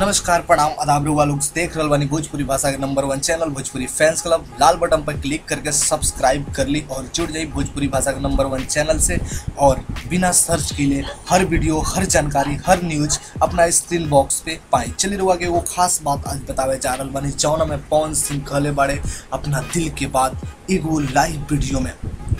नमस्कार प्रणाम आदाब रुवा लोग देख रहा बानी भोजपुरी भाषा के number 1 channel Bhojpuri fans club. लाल बटन पर क्लिक करके सब्सक्राइब कर ली और जुड़ जाइए भोजपुरी भाषा के नंबर 1 चैनल से। और बिना सर्च के लिए हर वीडियो, हर जानकारी, हर न्यूज अपना स्क्रीन बॉक्स पे पाएँ। चलिए रुआ के एगो खास बात आज बतावे जा रहा बानी, जौना में पवन सिंह कहले बाड़े अपना दिल के बात एगो लाइव वीडियो में।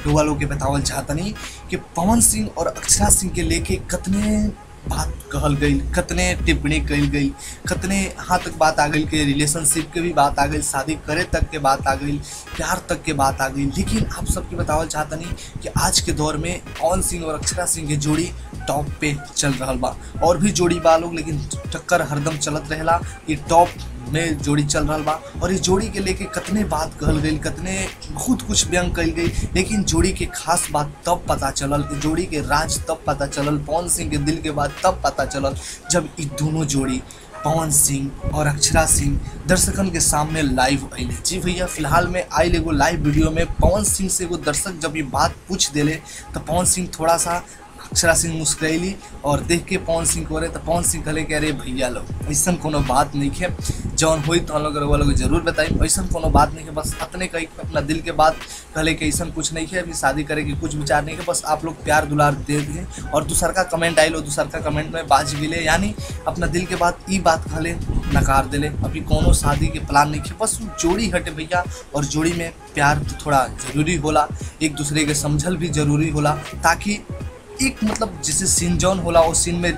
रुआ लोग के बतावल चाहता नहीं कि पवन सिंह और अक्षरा सिंह के लेके कितने बात कहल गई, कितने टिप्पणी कल गई, कितने यहाँ तक बात आ गई कि रिलेशनशिप के भी बात आ गई, शादी करे तक के बात आ गई, प्यार तक के बात आ गई। लेकिन आप सबके बतावल चाहता नहीं कि आज के दौर में पवन सिंह और अक्षरा सिंह की जोड़ी टॉप पे चल रहा बा। और भी जोड़ी बा लोग, लेकिन टक्कर हरदम चलत रहेला। ये टॉप में जोड़ी चल रहा बा और ये जोड़ी के लेके कितने बात कहल गई, कितने बहुत कुछ व्यंग कल गई। लेकिन जोड़ी के खास बात तब पता चलल, जोड़ी के राज तब पता चलल, पवन सिंह के दिल के बात तब पता चलल जब ये दोनों जोड़ी पवन सिंह और अक्षरा सिंह दर्शकन के सामने लाइव अले। जी भैया, फिलहाल में आयल एगो लाइव वीडियो में पवन सिंह से एगो दर्शक जब ये बात पूछ दिले तो पवन सिंह थोड़ा सा अक्षरा सिंह मुस्कराइली और देख के पवन सिंह को रहे तो पवन सिंह कहले कि अरे भैया लोग ऐसा कोनो बात नहीं है, जौन हो तो हम लोग जरूर बताई, ऐसा कोनो बात नहीं है। बस अपने कही अपना दिल के बात कहले कि ऐसा कुछ नहीं है, अभी शादी करे के कुछ विचार नहीं है, बस आप लोग प्यार दुलार दे दें। और दूसर का कमेंट आइल, दूसर का कमेंट में बाज मिले, यानी अपना दिल के बात ई बात कहले नकार दिले। अभी कोनो शादी के प्लान नहीं है, बस जोड़ी हटे भैया और जोड़ी में प्यार थोड़ा जरूरी होला, एक दूसरे के समझल भी जरूरी होला, ताकि एक मतलब जैसे सीन जौन होला वो सीन में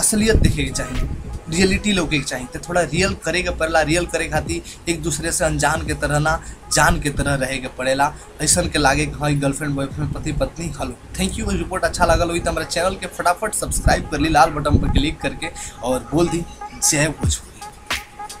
असलियत देखे के चाहिए, रियलिटी लोग के चाहिए। तो थोड़ा रियल करे के पड़ेला, रियल करे खातिर एक दूसरे से अनजान के तरह ना जान के तरह रहे के पड़ेला। ऐसा के लागे कि हाँ गर्लफ्रेंड बॉयफ्रेंड पति पत्नी हलो। Thank you. रिपोर्ट अच्छा लगल हुई तो हमारे चैनल के फटाफट सब्सक्राइब कर ली, लाल बटन पर क्लिक करके, और बोल दी जय भोजपुरी।